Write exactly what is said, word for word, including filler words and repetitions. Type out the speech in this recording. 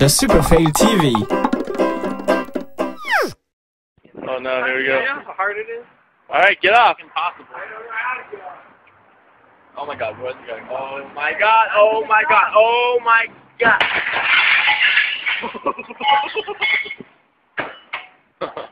The Super Fail T V. Oh no, here we go. You know how hard it is? Alright, get off. Impossible. I don't know how to get off. Oh my god, where's it going? Oh my god, oh my god, oh my god.